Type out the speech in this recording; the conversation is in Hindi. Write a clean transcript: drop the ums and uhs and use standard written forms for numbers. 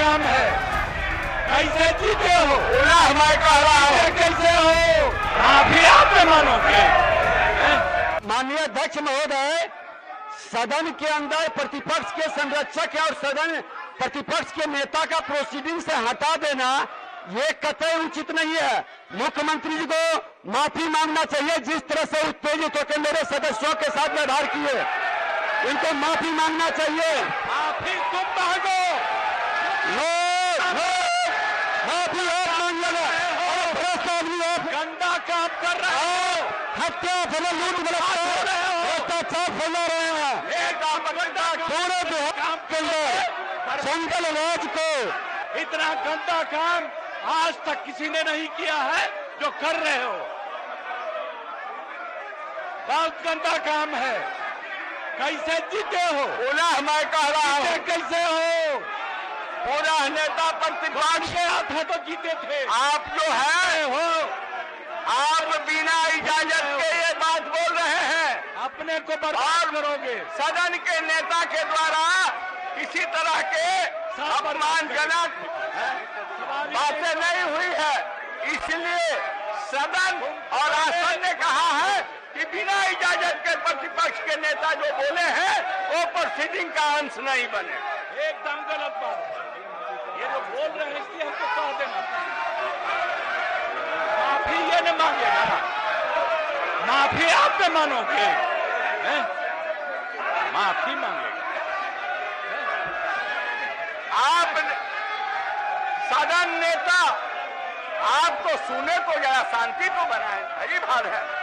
काम है। कैसे जीते हो? कैसे हो? माफी आप मानोगे? माननीय अध्यक्ष महोदय, सदन के अंदर प्रतिपक्ष के संरक्षक और सदन प्रतिपक्ष के नेता का प्रोसीडिंग से हटा देना ये कतई उचित नहीं है। मुख्यमंत्री जी को माफी मांगना चाहिए। जिस तरह से उत्तेजित होकर मेरे सदस्यों के साथ व्यवहार किए, इनको माफी मांगना चाहिए। माफी तुम मांगो, माफी आप मांग लेना। गंदा काम कर रहे हो, हत्या फैला, लूट फैला रहे हो, भ्रष्टाचार फैला रहे हैं। पूरे बिहार के अंदर जंगल राज को इतना गंदा काम आज तक किसी ने नहीं किया है जो कर रहे हो। बहुत गंदा काम है। कैसे जीते हो? पूरा मैं कह रहा हूँ, कैसे हो? पूरा नेता प्रतिपक्ष के हाथ है तो जीते थे। आप जो है हो, आप बिना इजाजत के ये बात बोल रहे हैं। अपने को बर्बाद करोगे। सदन के नेता के द्वारा किसी तरह के अपमानजनक बातें नहीं हुई है, इसलिए सदन और आसन ने कहा है कि बिना इजाजत के प्रतिपक्ष के नेता जो बोले हैं वो प्रोसीडिंग का अंश नहीं बने। एकदम गलत बात है। ये जो बोल रहे हैं इसलिए हमको कह देना। माफी ये न मांगेगा, माफी आप न मानोगे, माफी मांगेगा। आप सदन नेता, आपको सुने को जरा शांति को बनाए। अजीब हाल है।